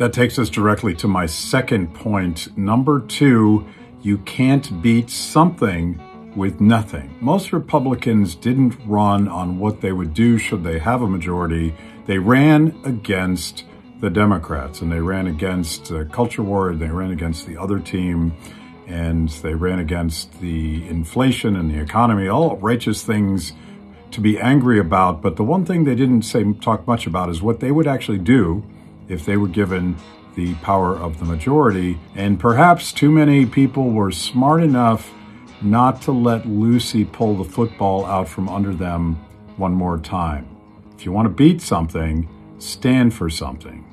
That takes us directly to my second point. Number two, you can't beat something with nothing. Most Republicans didn't run on what they would do should they have a majority. They ran against the Democrats, and they ran against the culture war, and they ran against the other team, and they ran against the inflation and the economy, all righteous things to be angry about. But the one thing they didn't talk much about is what they would actually do if they were given the power of the majority. And perhaps too many people were smart enough not to let Lucy pull the football out from under them one more time. If you want to beat something, stand for something.